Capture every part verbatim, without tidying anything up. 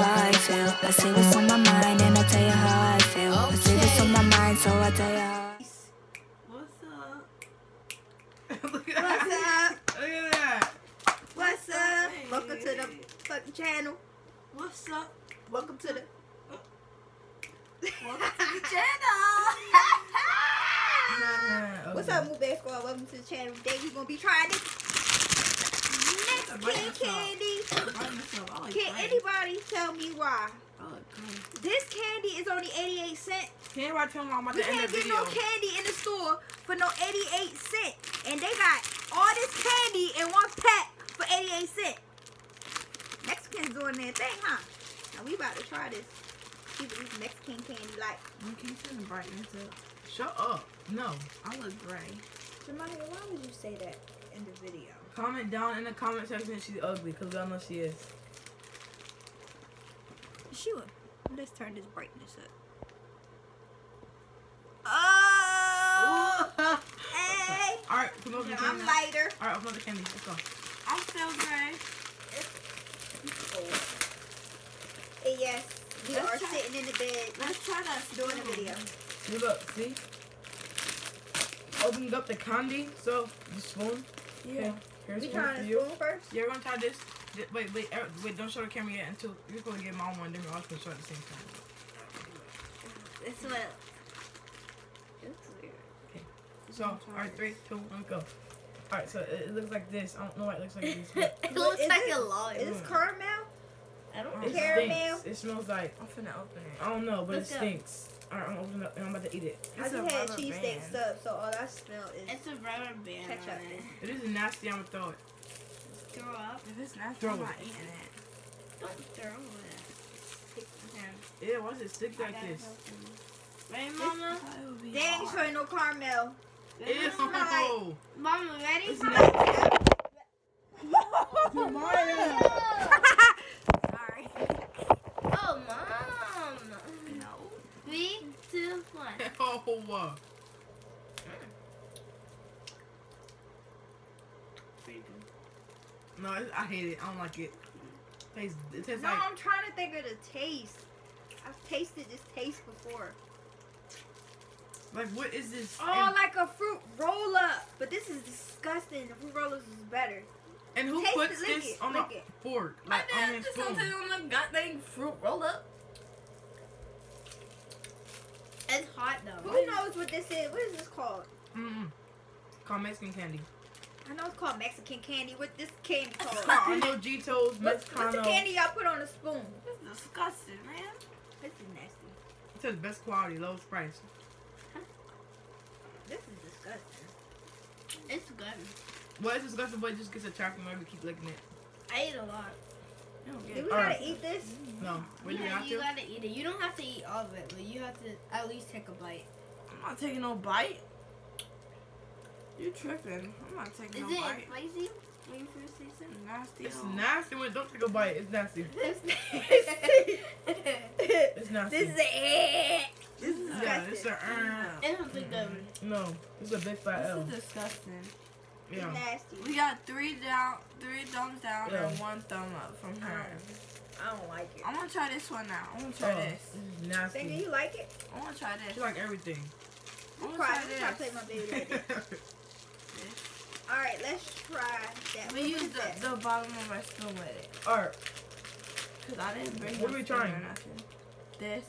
how I feel. I see what's on my mind and I'll tell you how I feel. Okay. I see what's on my mind, so I'll tell you how. What's up? Look at what's that. Up? Look at that. What's up? Hey. Welcome to the fucking channel. What's up? Welcome to the... Welcome to the channel. What's up, MookBear Squad? Welcome to the channel. Today we're going to be trying this next king candy. Can anybody tell me why? This candy is only eighty-eight cents. Can anybody tell me why I'm about to end the video? You can't get no candy in the store for no eighty-eight cents. And they got all this candy in one pack for eighty-eight cents. Mexicans doing their thing, huh? Now we about to try this. See what these Mexican candy like. You can't see the brightness up. Shut up. No, I look gray. Jamaya, why would you say that in the video? Comment down in the comment section if she's ugly, because I know she is. Sure. Let's turn this brightness up. Oh! Ooh. Hey! Okay. Alright, come over yeah, the candy. I'm lighter. Alright, open up the candy. Let's go. I'm still gray. Hey, yes, we let's are try, sitting in the bed. Let's try to doing a video. You look, see? Opened up the candy, so the spoon. Yeah. Okay. Here's we trying to spoon first? Yeah, we're gonna try this. Wait, wait, wait, don't show the camera yet until you're gonna get my own one, then we're all gonna show at the same time. It's what it's weird. Okay. So alright, three, two, one, go. Alright, so it looks like this. I don't know why it looks like this. It looks is like it, a lolly. Is this caramel? I don't know. It caramel? Stinks. It smells like... I'm finna open it. I don't know, but look it up. Stinks. Alright, I'm opening up and I'm about to eat it. It's I just had cheese steak stuff, so all I smell is... It's a rubber band ketchup. On it. If it is nasty, I'm gonna throw it. Throw up? If it's nasty, throw I'm not eating it. Don't throw it. Okay. Yeah, why does it stick like this? Ready, Mama? They ain't showing no caramel. It's no. Mama, ready? It's Mama. Sorry. Oh, Mom. No. Three, two, one. Oh. No, it's, I hate it. I don't like it. It tastes, it tastes no, like... No, I'm trying to think of the taste. I've tasted this taste before. Like, what is this? Oh, and like a fruit roll-up. But this is disgusting. The fruit roll-ups is better. And who Taste puts this it, on a it. fork? Like, I did. Just don't take on a goddamn fruit roll-up. It's hot, though. Who knows what this is? What is this called? Mm-mm. It's called Mexican candy. I know it's called Mexican candy. What this candy called? Arno Gito's Mexicanos. What's, what's the candy y'all put on a spoon? This is disgusting, man. This is nasty. It says best quality, lowest price. This is disgusting. It's disgusting. Well, it's disgusting, but it just gets a track whenever we keep licking it. I eat a lot. Do we it. gotta right. eat this? No. What do yeah, you, you have to? You gotta eat it. You don't have to eat all of it, but you have to at least take a bite. I'm not taking no bite. You tripping. I'm not taking is no bite. Is it spicy when you first taste it? It's nasty. It's no. nasty when don't take a bite. It's nasty. It's nasty. It's nasty. This is it. This is disgusting. Yeah, it's an urn. It was a good one. No, it's a big fat L. This is disgusting. Yeah. It's nasty. We got three down, three thumbs down, yeah. and one thumb up from her. I don't, I don't like it. I'm gonna try this one now. I'm gonna try oh, this. This is nasty. Baby, you like it? I wanna try this. She like everything. I'm gonna try, try to play my baby right there. Alright, let's try that. We use the, the bottom of my spoon with it. Alright. Because I didn't bring What are we trying? Or nothing. This.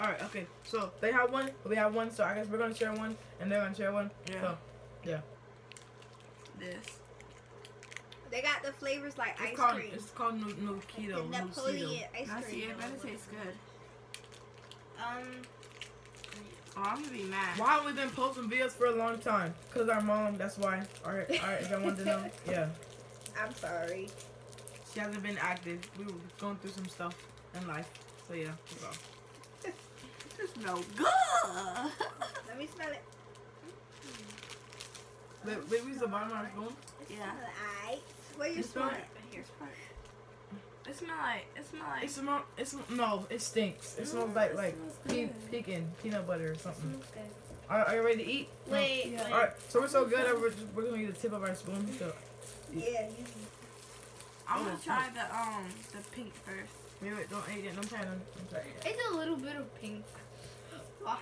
Alright, okay. So they have one, we have one, so I guess we're gonna share one and they're gonna share one. Yeah. So, yeah. This. They got the flavors like it's ice called, cream. It's called Mookito. Napoleon ice I cream. See, it better taste good. Um oh, I'm gonna be mad. Why have we been posting videos for a long time? Because our mom, that's why. Alright, alright, if I wanted to know. Yeah. I'm sorry. She hasn't been active. We were going through some stuff in life. So yeah, that's all. No good. Let me smell it. Wait, wait, we use the bottom of our spoon? Yeah. Alright. Where's your spoon? Here's part. It smells like. It smells like. It smells. It smells. No, it stinks. It smells like like pe pecan, peanut butter or something. It smells good. Are, are you ready to eat? Wait. No. Yeah. Alright. So we're so good. We're just, we're gonna get the tip of our spoon. So. Yeah. Yeah. I'm gonna try the um the pink first. Wait, wait, don't eat it. Don't try it. Don't try it. It's a little bit of pink. Why?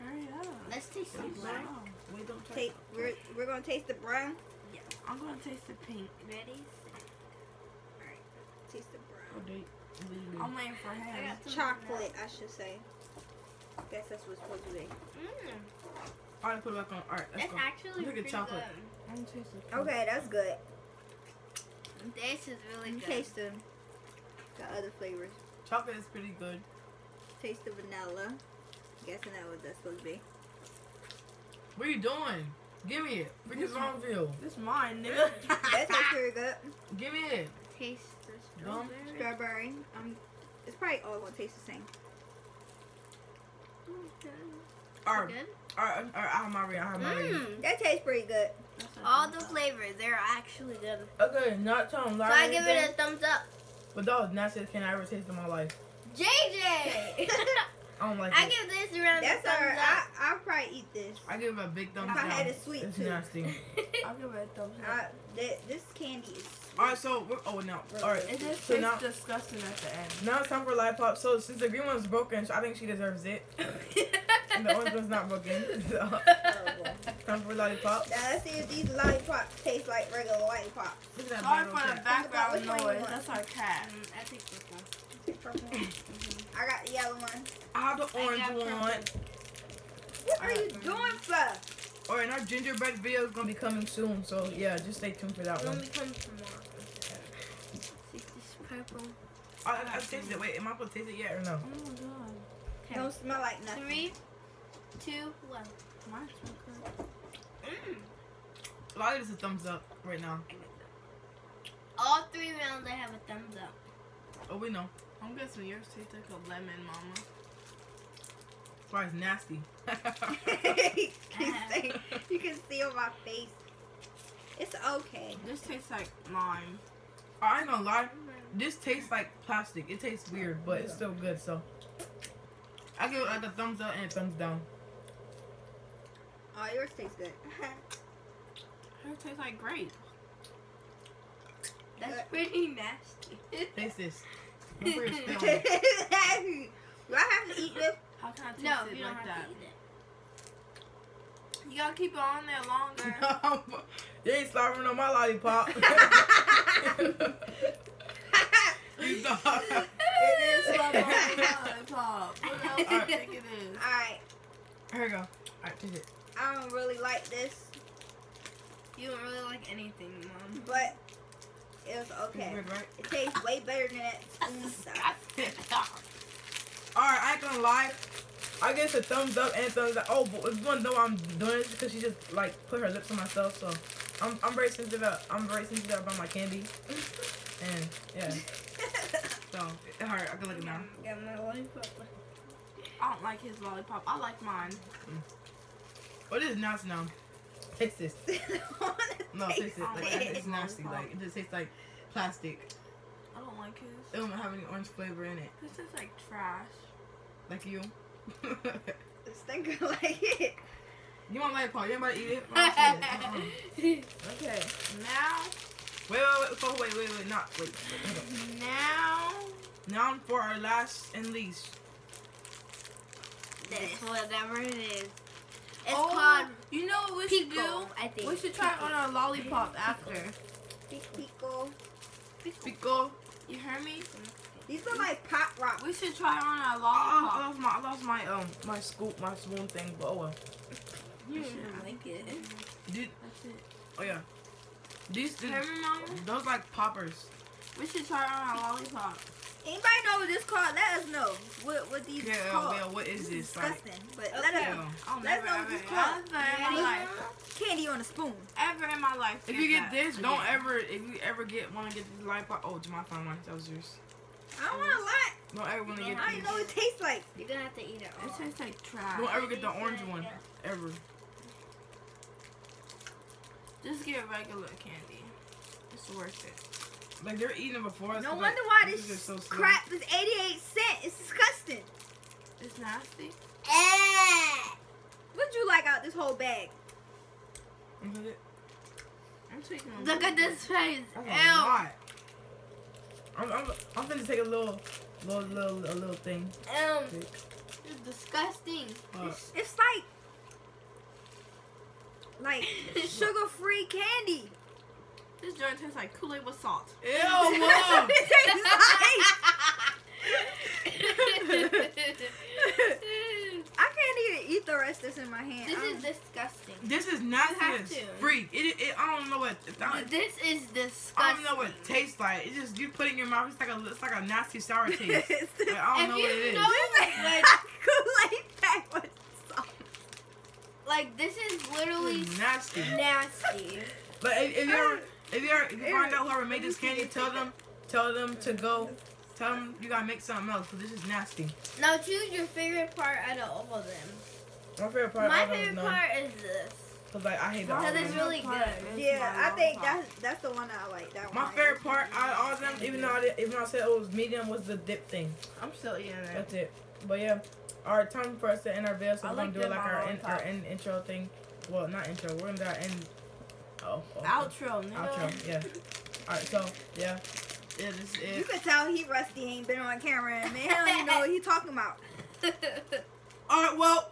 Hurry up. Let's taste the black. We don't taste. We're we're gonna taste the brown. Yeah. I'm gonna taste the pink. Ready? All right. Taste the brown. I'm waiting for him. Chocolate, I should say. I guess that's what's supposed to be. Mm. All right, put it back on. All right, let's go. That's actually pretty chocolate. Good. Okay, that's good. This is really good. Taste the, the other flavors. Chocolate is pretty good. Taste the vanilla. I'm guessing that was that's supposed to be. What are you doing? Give me it. Bring this long view. This is mine, nigga. That's actually good. Give me it. Taste the strawberry. Um, strawberry. Um, it's probably all gonna taste the same. Okay. Or, good? Or, or, or I have my real, I have my real. Mm, that tastes pretty good. All the flavors, they're actually good. Okay, not telling lies. So I give it a thumbs up. But those nachos can I ever taste in my life. J J! I don't like it. I give this around a thumbs our, up. I, I'll probably eat this. I give it a big thumbs up. I had a sweet It's too. nasty. I'll give it a thumbs up. I, th this candy is sweet. All right, so, we're, oh, no. All right. It just so tastes now, disgusting at the end. Now it's time for Lollipop. So, since the green one's broken, I think she deserves it. And the orange one's not broken. So. Time for Lollipop. Now let's see if these lollipops taste like regular lollipops. Sorry for the background noise. That's our cat. Mm, I think purple. I think purple. Mm-hmm. I got the yellow one. I have the orange one. What are you doing for? Alright, our gingerbread video is going to be coming soon. So yeah, just stay tuned for that one. It's going to be coming tomorrow. See, this is purple. I, I, I tasted it. Wait, am I supposed to taste it yet or no? Oh my god. It don't smell like nothing. Three. Two, one. Mine's so good. Mm. I'll give this a thumbs up right now. All three rounds I have a thumbs up. Oh, we know. I'm guessing yours tastes like a lemon, mama. That's why it's nasty. You can see on my face. It's okay. This tastes like lime. I ain't gonna lie. This tastes like plastic. It tastes weird, but it's still good, so. I give it like a thumbs up and a thumbs down. Oh, yours tastes good. Yours tastes like grape. That's good. Pretty nasty. Taste this. I'm pretty Do I have to eat this? How can I taste no, it you like don't have that? To eat it. You gotta keep it on there longer. No, you ain't slobbering on my lollipop. You thought. It is slobbering on my lollipop. What else do you think it is? Alright. Here we go. Alright, taste it. I don't really like this. You don't really like anything, Mom. But it was okay. Weird, right? It tastes way better than that spoon stuff. Alright, I ain't gonna lie. I guess a thumbs up and a thumbs up. Oh, but it's gonna know I'm doing this because she just like put her lips on myself. So I'm I'm very sensitive. About, I'm very sensitive about my candy. And yeah. So alright, I can look it now. Yeah, my lollipop. I don't like his lollipop. I like mine. Mm. Oh, this is nasty now. Taste this. No, taste it. Like, it. It's nasty. Like it just tastes like plastic. I don't like his. It don't have any orange flavor in it. This tastes like trash. Like you. It's stinking like it. You want lollipop? You want to eat it? Uh-huh. Okay. Now. Wait, wait, wait. Oh, wait, wait, wait. Not wait. wait now. Now for our last and least. This whatever it is. It's oh, called you know what we pico, should do? I think. We should try pico. It on our lollipop after. Pico. Pico. Pico. You hear me? These are like pop rocks. We should try it on our lollipop. Oh, I lost my I lost my um my scoop, my spoon thing, but oh well. You should like it. Did, That's it. Oh yeah. These did, those like poppers. We should try it on our lollipop. Anybody know what this called? Let us know what what these yeah, called. Yeah, what is this? Disgusting, like, but let okay. us know. Let us know what this called. Candy, candy on a spoon. Ever in my life. If you get that. this, don't yeah. ever. If you ever get want to get this lollipop, oh, Jamal found one. That was yours. I don't want a lot. Don't ever want to get. I don't know what it tastes like. You're gonna have to eat it. All. It tastes like trash. Don't ever get the orange one. Ever. Just get regular candy. It's worth it. Like they're eating it before us. No wonder why this so crap is eighty-eight cents. It's disgusting. It's nasty. Eh. What'd you like out this whole bag? Mm-hmm. I'm taking. Look at this face. Ew. I'm I'm I'm gonna take a little little little a little thing. Um, it's disgusting. Uh, it's, it's like like sugar free candy. This joint tastes like Kool-Aid with salt. Ew, mom. That's what it tastes like. I can't even eat the rest that's in my hand. This I'm, is disgusting. This is nasty as freak. It, it, I don't know what. It, this is disgusting. I don't know what it tastes like. It's just you put it in your mouth. It's like a, it's like a nasty sour taste. Like, I don't if know you what it know is. Kool-Aid packed with salt. Like this is literally this is nasty. Nasty. But if, if you're If you ever, if you find out whoever made this candy, tell them, tell them to go, tell them you gotta make something else because this is nasty. Now choose your favorite part out of all of them. My favorite part. My favorite part is this. Cause like I hate that. Cause it's really good. Yeah, I think that's that's the one I like. That one. My favorite part out of all of them, even though I did, even though I said it was medium, was the dip thing. I'm still eating that. That's it. But yeah, all right, time for us to end our video. So we're gonna do like our end, our end intro thing. Well, not intro. We're gonna end. Oh, okay. Outro, nigga. Outro, yeah. Alright, so, yeah. yeah this, it. You can tell he rusty, he ain't been on camera, and man, he don't even know what he talking about. Alright, well,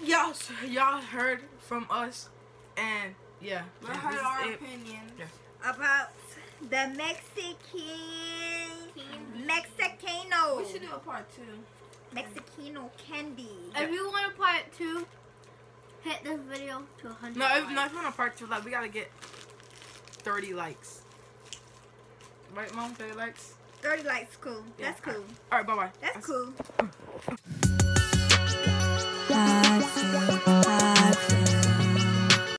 y'all y'all heard from us, and, yeah. We yeah, heard our opinions yeah. about the Mexican, Mexicano. We should do a part two. Mexicano candy. Yeah. If you want a part two, hit this video to one hundred. No, if, no, if you want a part two, like we gotta get thirty likes. Right, mom? thirty likes. thirty likes, cool. Yeah. That's cool. All right, bye bye. That's, That's cool.